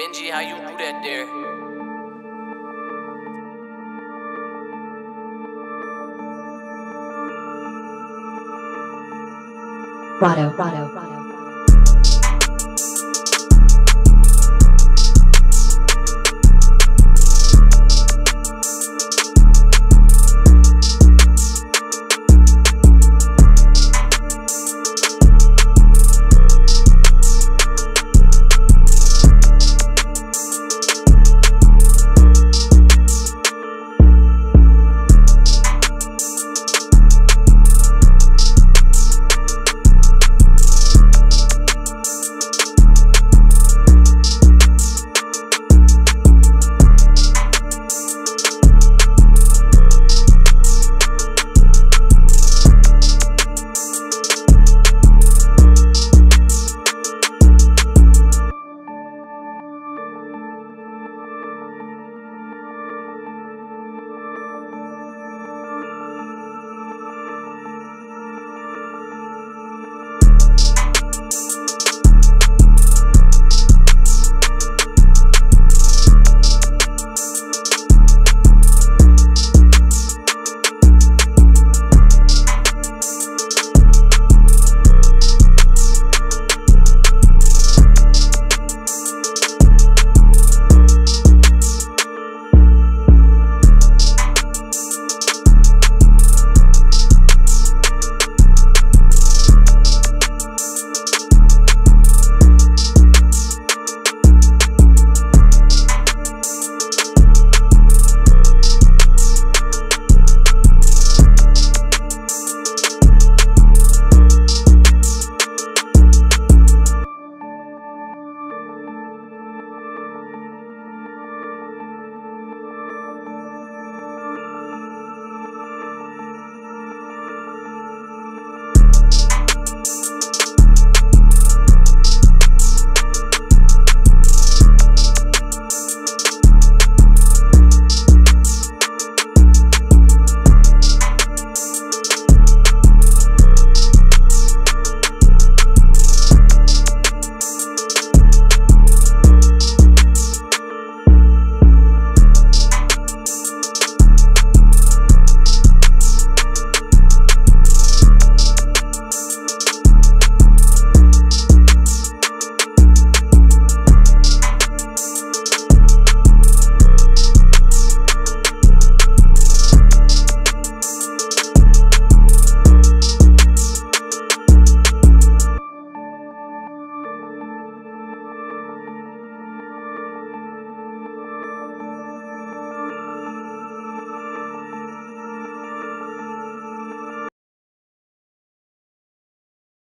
Benji, how you do that there? Rado.